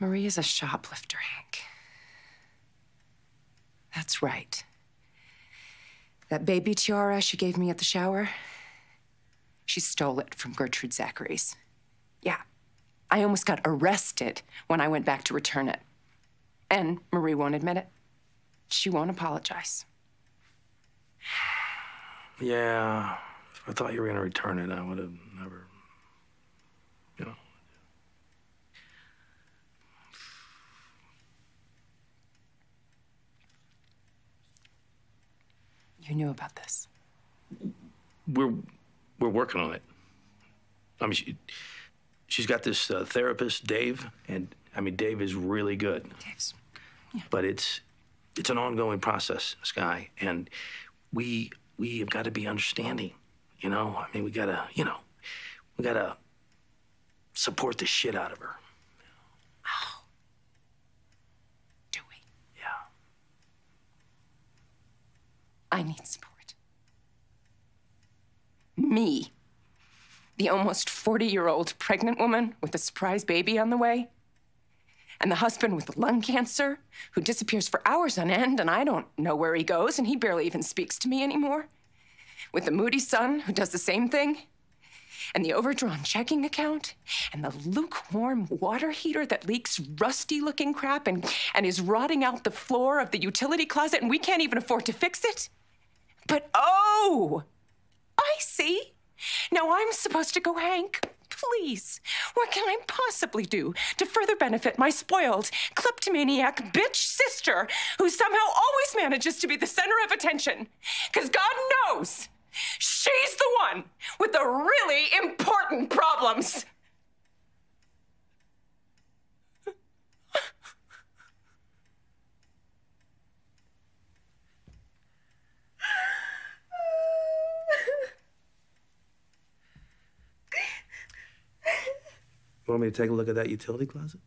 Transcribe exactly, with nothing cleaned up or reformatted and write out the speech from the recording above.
Maria's a shoplifter, Hank. That's right. That baby tiara she gave me at the shower, she stole it from Gertrude Zachary's. Yeah, I almost got arrested when I went back to return it. And Marie won't admit it. She won't apologize. Yeah, if I thought you were gonna return it, I would have never, you know. You knew about this. We're, we're working on it. I mean, she, she's got this uh, therapist, Dave, and I mean, Dave is really good. Dave's, yeah. But it's, it's an ongoing process, Sky, and we, we have got to be understanding, you know? I mean, we got to, you know, we got to support the shit out of her. Oh. Do we? Yeah. I need support. Me, the almost forty-year-old pregnant woman with a surprise baby on the way, and the husband with lung cancer who disappears for hours on end and I don't know where he goes and he barely even speaks to me anymore. With the moody son who does the same thing and the overdrawn checking account and the lukewarm water heater that leaks rusty-looking crap and, and is rotting out the floor of the utility closet and we can't even afford to fix it. But oh, I see. Now I'm supposed to go, Hank. Please, what can I possibly do to further benefit my spoiled, kleptomaniac bitch sister who somehow always manages to be the center of attention? Because God knows she's the one with the really important problems. You want me to take a look at that utility closet?